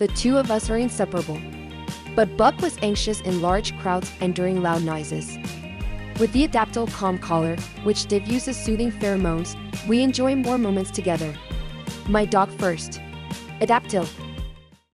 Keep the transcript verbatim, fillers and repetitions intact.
The two of us are inseparable. But Buck was anxious in large crowds and during loud noises. With the Adaptil Calm Collar, which diffuses soothing pheromones, we enjoy more moments together. My dog first. Adaptil.